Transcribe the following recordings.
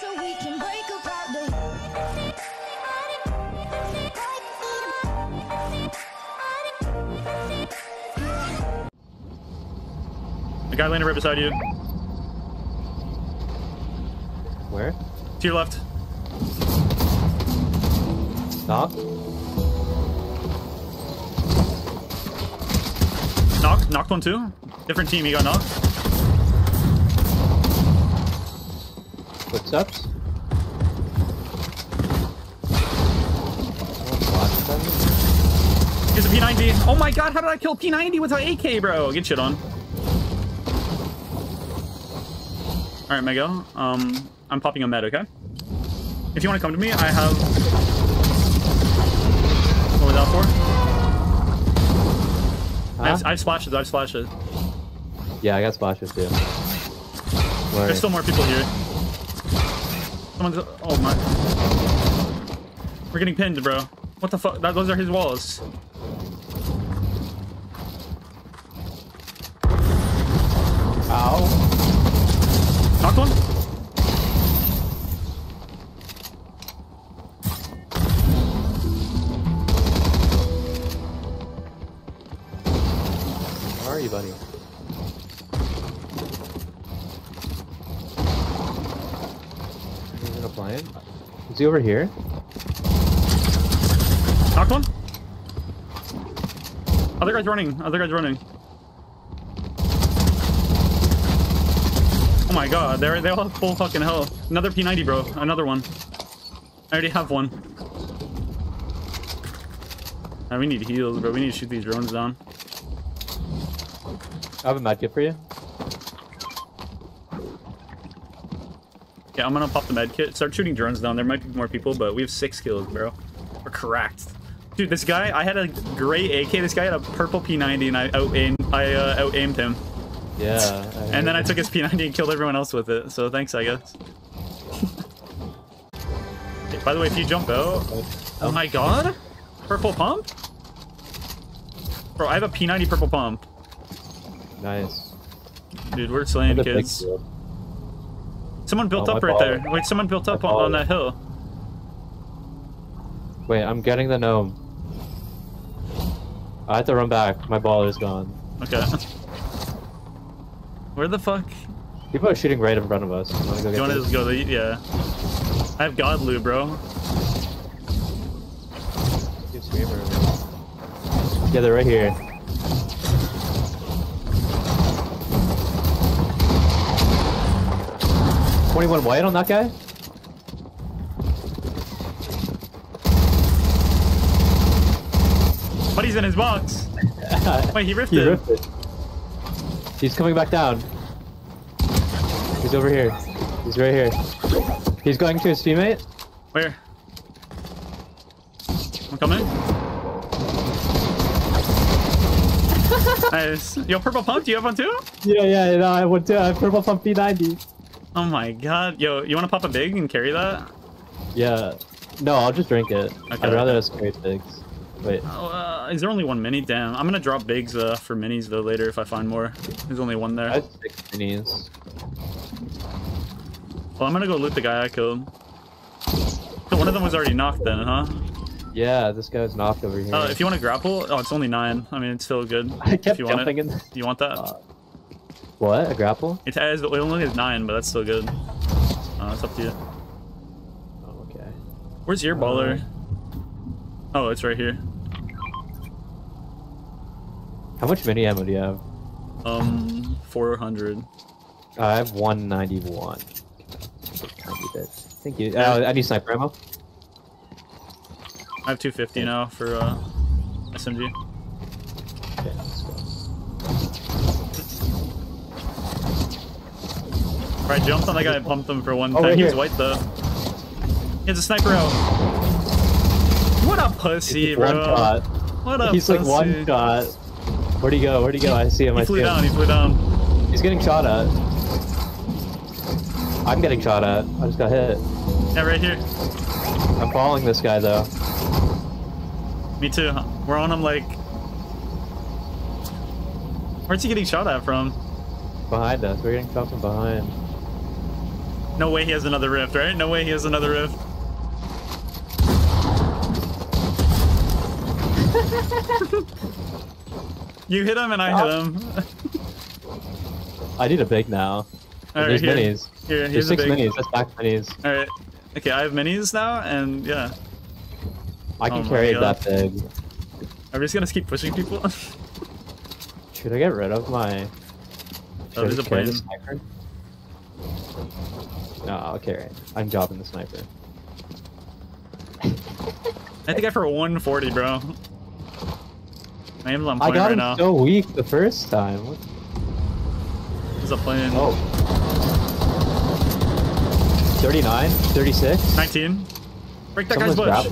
so we can break apart the The guy landed right beside you. Where? To your left. Knock. Knocked. Knocked one too. Different team, he got knocked. Footsteps. Here's a P90. Oh my god, how did I kill P90 without AK, bro? Get shit on. Alright, Mega. I'm popping a med, okay? If you want to come to me, I have... What was that for? Huh? I have splashes, I have splashes. Yeah, I got splashes too. There's still more people here. Someone's... Oh my... We're getting pinned, bro. What the fuck? Those are his walls. Ow. Knocked one. Where are you, buddy? Is it a plane? Is he over here? Knocked one. Other guy's running. Other guy's running. Oh my god, they all have full fucking health. Another P90, bro. Another one. I already have one. Nah, we need heals, bro. We need to shoot these drones down. I have a medkit for you. Yeah, I'm gonna pop the medkit. Start shooting drones down. There might be more people, but we have 6 kills, bro. We're cracked. Dude, this guy, I had a gray AK. This guy had a purple P90, and I out-aimed him. Yeah. And then I took his P90 and killed everyone else with it, so thanks, I guess. Hey, by the way, if you jump out... Oh my god! Purple pump? Bro, I have a P90 purple pump. Nice. Dude, we're slaying kids. Someone built up right there. Wait, someone built up on that hill. Wait, I'm getting the gnome. I have to run back. My ball is gone. Okay. Where the fuck? People are shooting right in front of us. You wanna just go to the... Yeah. I have God Lou, bro. Yeah, they're right here. $21 white on that guy? But he's in his box. Wait, he ripped it. He's coming back down. He's over here. He's right here. He's going to his teammate. Where? I'm coming. Nice. Yo, purple pump, do you have one too? Yeah, no, I have one too. I have purple pump P90. Oh my god. Yo, you want to pop a big and carry that? Yeah. No, I'll just drink it. Okay. I'd rather us carry bigs. Wait. Oh, is there only one mini? Damn. I'm gonna drop bigs for minis though later if I find more. There's only one there. I have 6 minis. Well, I'm gonna go loot the guy I killed. So one of them was already knocked then, huh? Yeah, this guy's knocked over here. If you want to grapple, oh, it's only 9. I mean, it's still good. I kept jumping in. You want that? What? A grapple? It only has 9, but that's still good. It's up to you. Oh, okay. Where's your baller? Oh, it's right here. How much mini ammo do you have? 400. I have 191. Thank you. I need sniper ammo. I have 250 now for SMG. Okay, let's go. Alright, jumped on that guy and pumped him for one thing. Right, he was white though. He has a sniper out. What a pussy, bro. One shot. What a pussy. He's like one shot. Where'd he go? Where'd he go? I see him. He flew down. He flew down. He's getting shot at. I'm getting shot at. I just got hit. Yeah, right here. I'm following this guy, though. Me too. We're on him, like... Where's he getting shot at from? Behind us. We're getting shot from behind. No way he has another rift, right? No way he has another rift. You hit him and I hit him. I need a big now. Right, there's minis. There's six minis. Let's back minis. All right. Okay, I have minis now, and yeah. I can carry that big. Are we just gonna keep pushing people? Should I get rid of my? Oh, there's a plane. No, I'll carry it. I'm dropping the sniper. I think I for 140, bro. I am on point right now. I got him so weak the first time. What? There's a plane. Oh. 39, 36, 19. Break that guy's bush.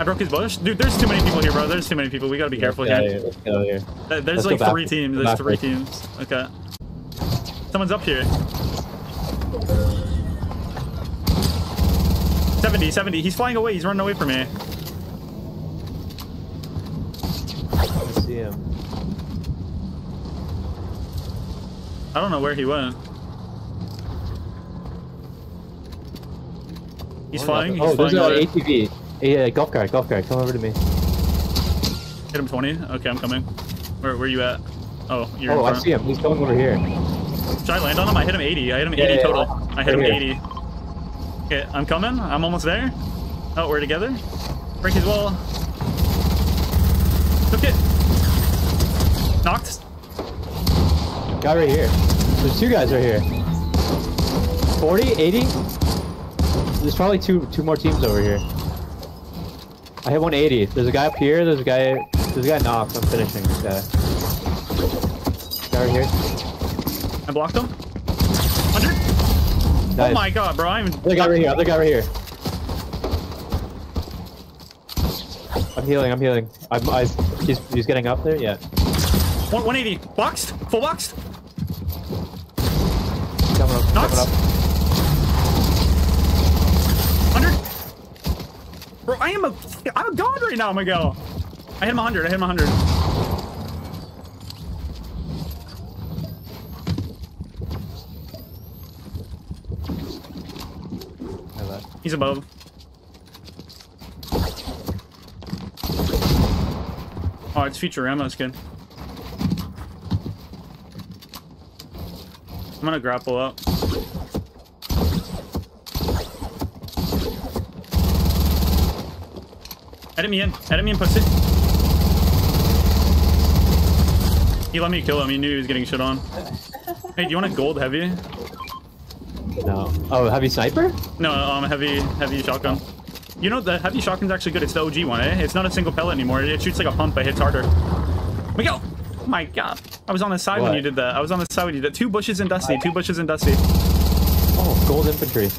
I broke his bush. Dude, there's too many people here, bro. There's too many people. We gotta be careful here. Let's go here. There's like three teams. There's three teams. Okay. Someone's up here. 70, 70. He's flying away. He's running away from me. I see him. I don't know where he went. He's flying. Oh, there's an ATV. Yeah, golf cart, come over to me. Hit him 20. Okay, I'm coming. Where are you at? Oh, you're in front. I see him. He's coming over here. Should I land on him? I hit him 80. I hit him 80 total. I hit him 80. Okay, I'm coming. I'm almost there. Oh, we're together. Break his wall. Took it. Knocked. Guy right here. There's two guys right here. 40, 80. There's probably two more teams over here. I hit 180. There's a guy up here. There's a guy knocked. I'm finishing this guy. Guy right here. I blocked him. 100. Nice. Oh my god, bro! I'm. Other guy right here. Other guy right here. I'm healing. I'm healing. He's getting up there. Yeah. 180. Boxed. Full boxed. Coming up. Knocked. Coming up. Bro, I'm a god right now, my girl. I hit him 100, I hit him 100. Hello. He's above. Oh, it's Futurama skin. I'm gonna grapple up. Edit me in, pussy. He let me kill him, he knew he was getting shit on. Hey, do you want a gold heavy? No. Oh, heavy sniper? No, heavy shotgun. You know, the heavy shotgun's actually good, it's the OG one, eh? It's not a single pellet anymore, it shoots like a pump, but hits harder. We go! Oh my god. I was on the side when you did that. I was on the side when you did that. Two bushes and Dusty, two bushes and Dusty. Oh, gold infantry.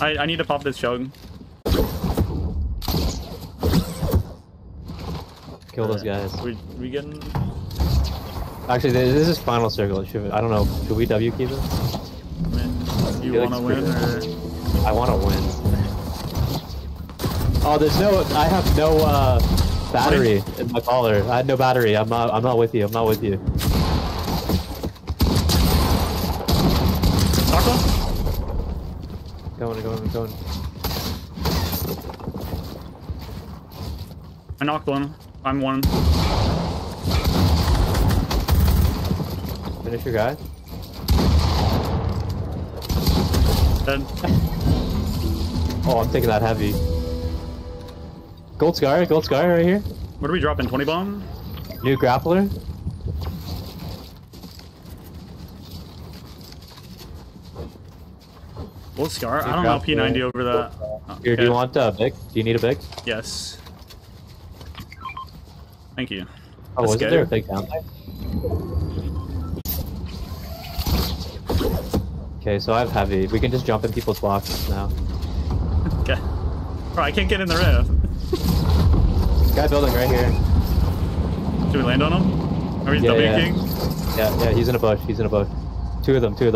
I need to pop this shotgun. Kill those guys. We getting... Actually, this is final circle. I don't know. Should we W keep it? Man, you want to win? Or... I want to win. Oh, there's no... I have no battery in my collar. I had no battery. I'm not with you. I'm not with you. Taco? Going. I knocked one. I'm one. Finish your guy. Dead. Oh, I'm taking that heavy. Gold scar right here. What are we dropping? 20 bomb? New grappler. Gold scar? I don't know P90 over that. Here, do you want a big? Do you need a big? Yes. Thank you. Oh, wasn't there a big down there? Okay, so I have heavy. We can just jump in people's boxes now. Okay. Bro, I can't get in the rift. Guy building right here. Should we land on him? Are we W-king? Yeah, he's in a bush. He's in a bush. Two of them. I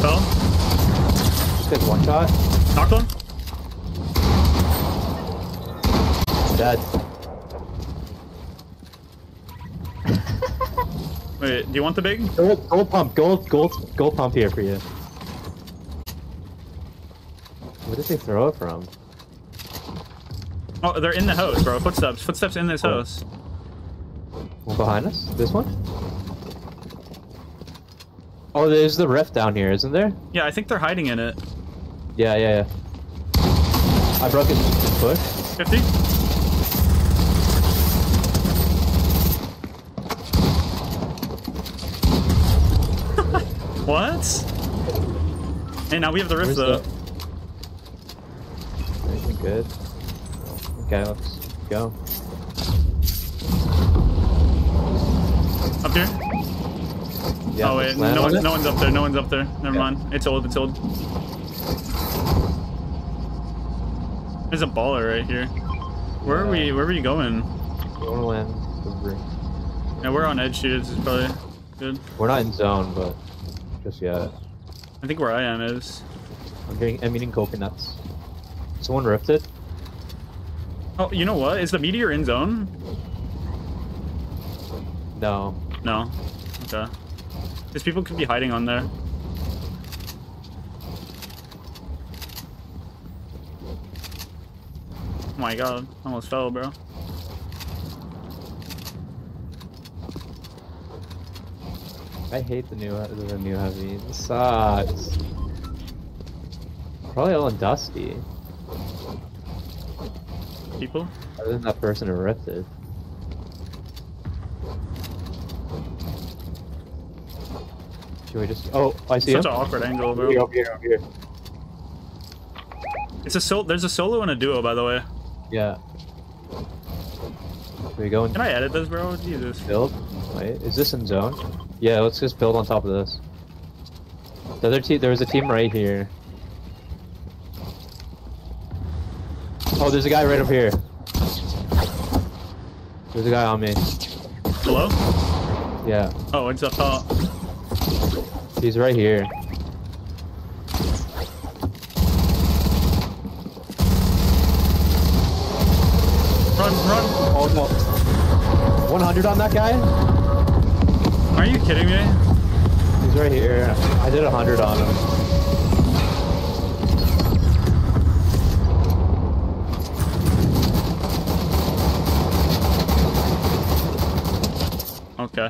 fell. One shot. Knocked one. Dead. Wait, do you want the big? Gold pump, gold pump here for you. Where did they throw it from? Oh, they're in the hose, bro. Footsteps in this hose. One behind us? This one? Oh, there's the ref down here, isn't there? Yeah, I think they're hiding in it. Yeah. I broke his foot. 50? What? Hey, now we have the rift though. Everything good? Okay, let's go. Up here? Yeah, oh wait, no one's up there, Never mind. It's old. There's a baller right here. Where are we? Where were you going? Yeah, we're on edge too. This is probably good. We're not in zone, but just yet. I think where I am is. I'm eating coconuts. Someone rifted. Oh, you know what? Is the meteor in zone? No. Okay. These people could be hiding on there. Oh my god, I almost fell, bro. I hate the new heavy. It sucks. Probably all in Dusty. People? Other than that person who ripped it. Should we just... Oh, I see him. Such an awkward angle, bro. Over here. There's a solo and a duo, by the way. Yeah. Are we going? Can I edit this, bro? Jesus. Build? Wait, is this in zone? Yeah, let's just build on top of this. The other team, there was a team right here. Oh, there's a guy right over here. There's a guy on me. Hello? Yeah. Oh, it's up top. He's right here. Run! Oh no! 100 on that guy? Are you kidding me? He's right here. I did 100 on him. Okay.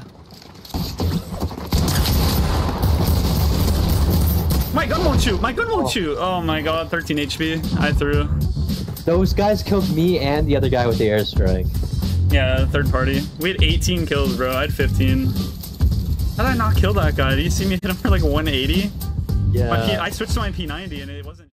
My gun won't shoot! Oh my god, 13 HP. I threw. Those guys killed me and the other guy with the airstrike. Yeah, third party. We had 18 kills, bro. I had 15. How did I not kill that guy? Did you see me hit him for like 180? Yeah. I switched to my P90 and it wasn't...